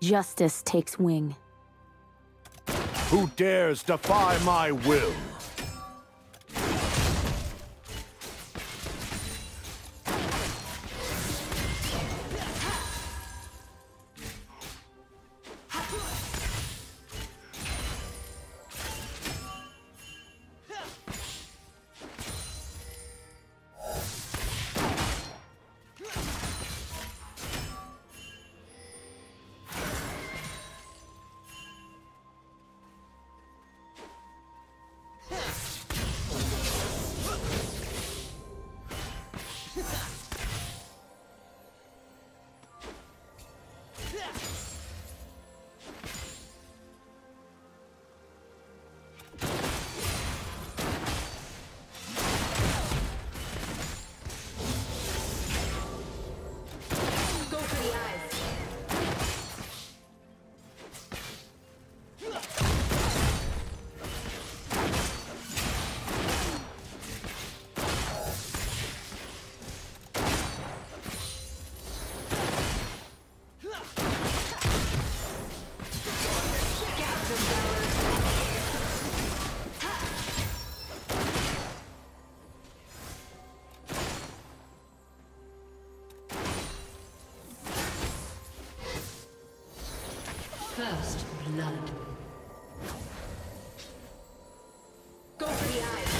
Justice takes wing. Who dares defy my will? First blood. Go for the eyes.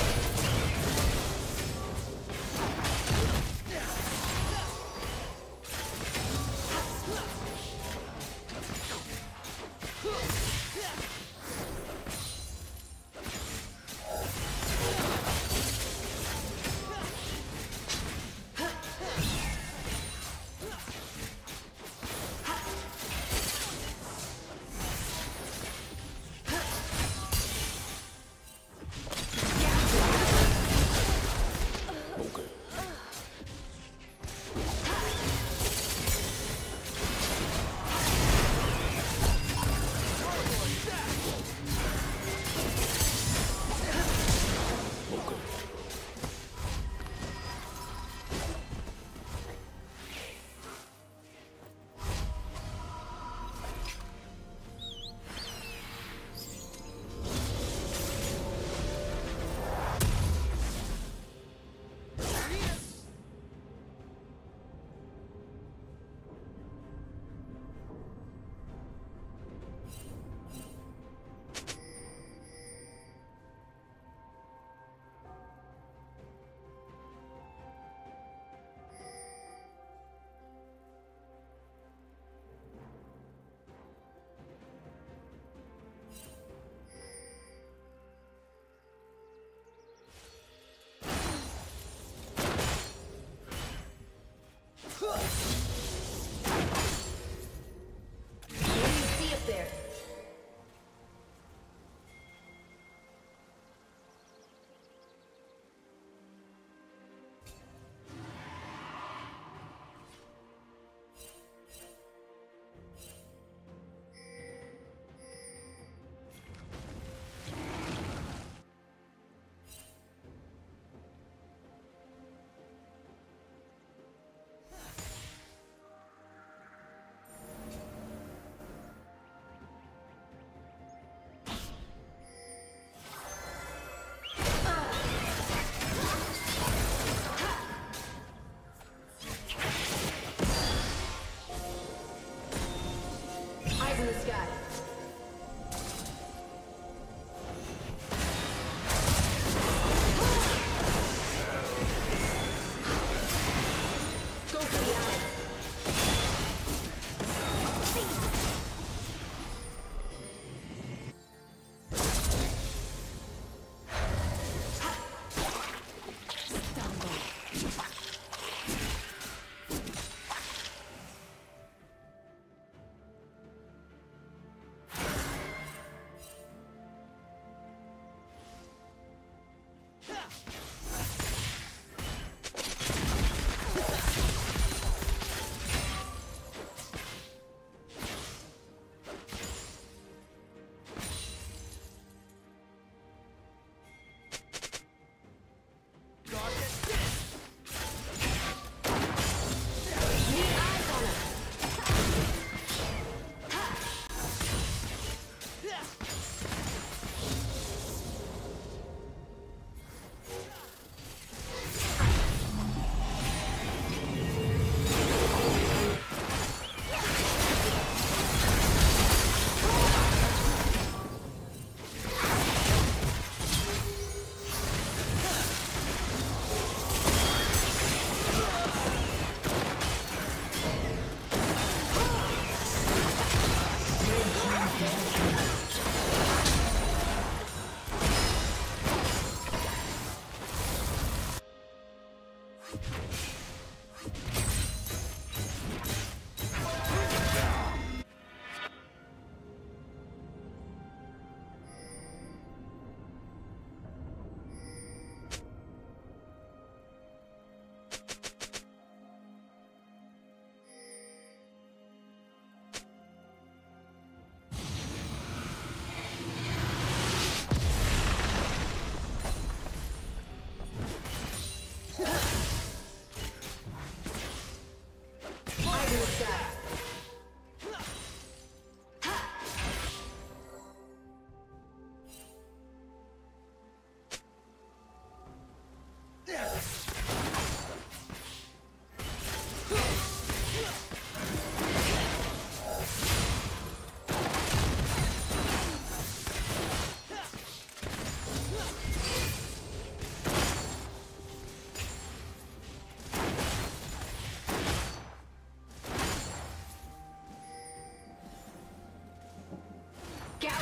What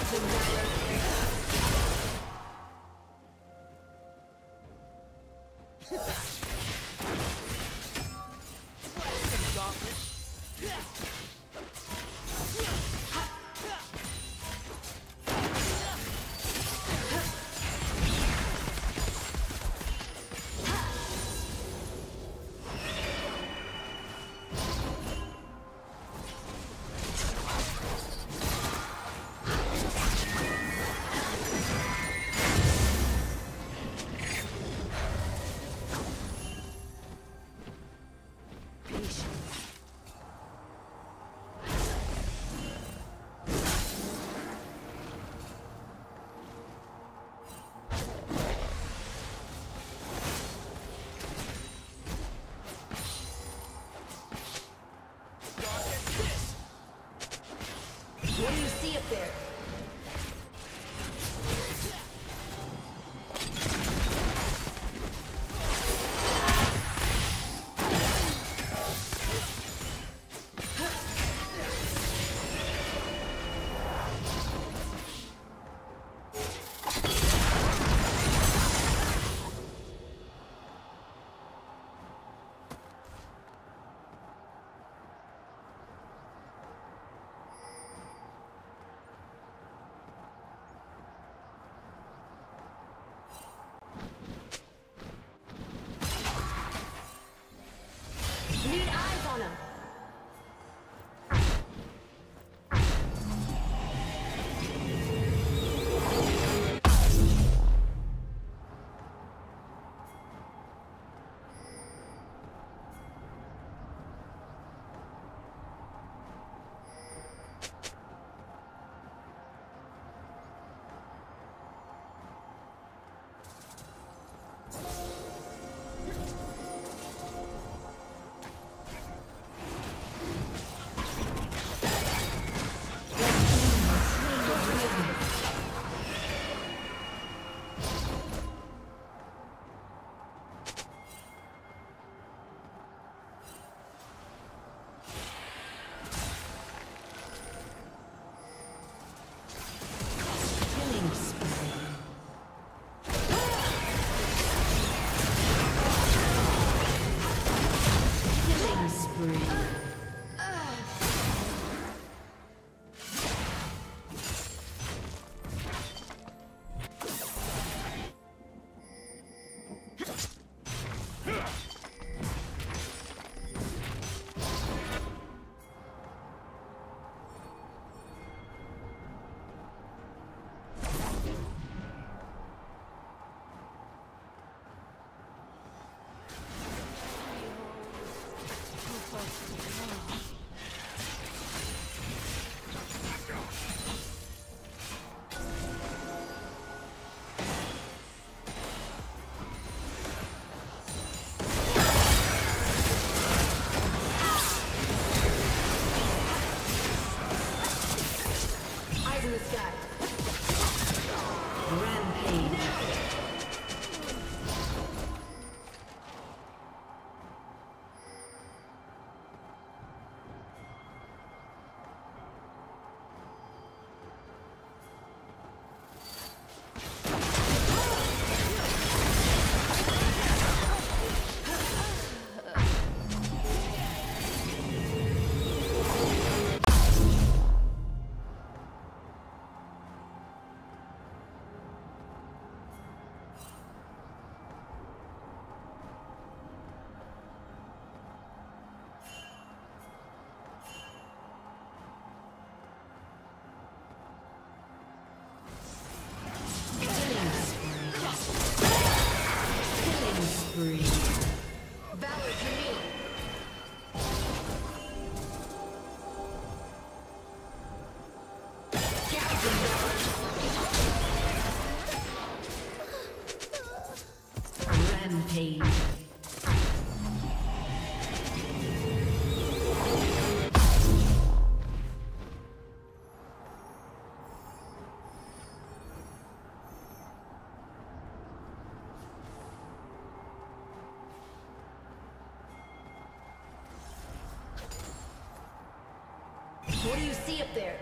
do you see up there?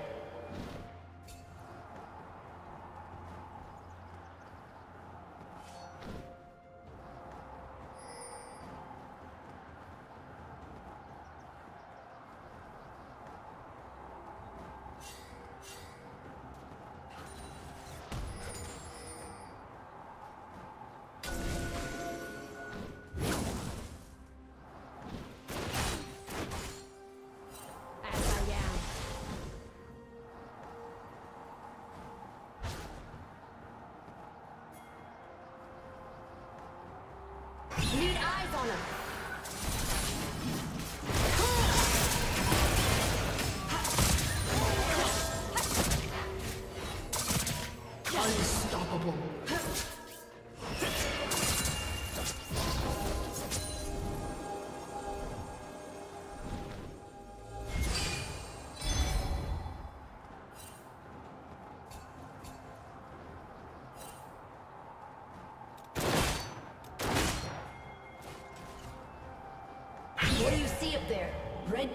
What do you see up there? Red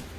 Red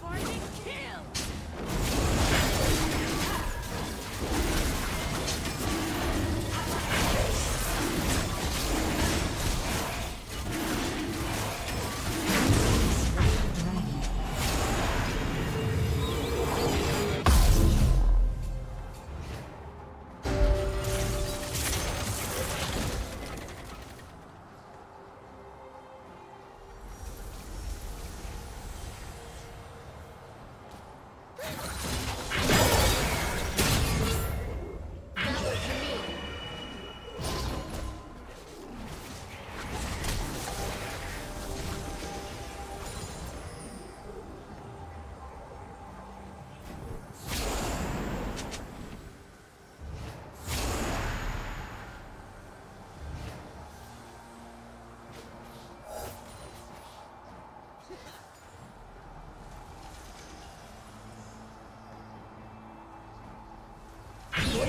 Forcing kill! What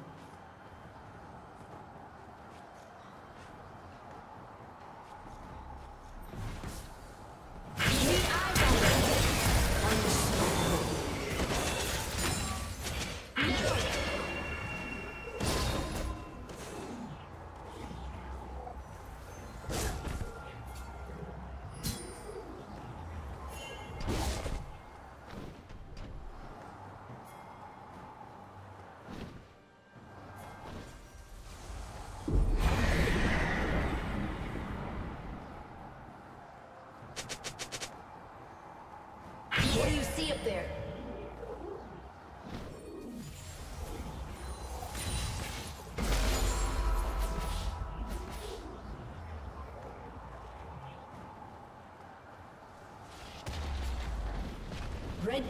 do you see up there? Red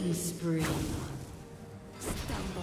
Killing spree. Stumble.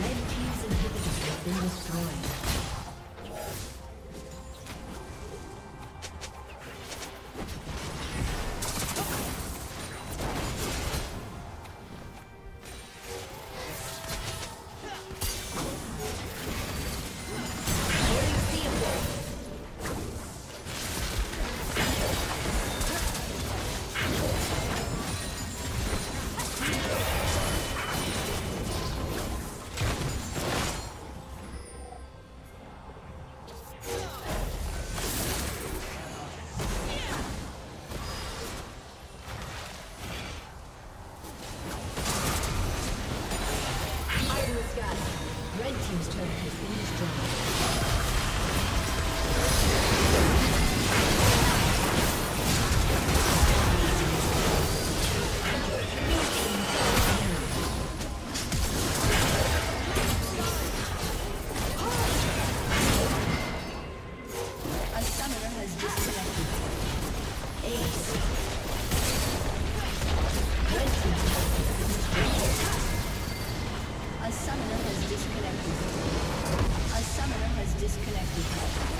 Red team's inhibitors have been destroyed. A summoner has disconnected.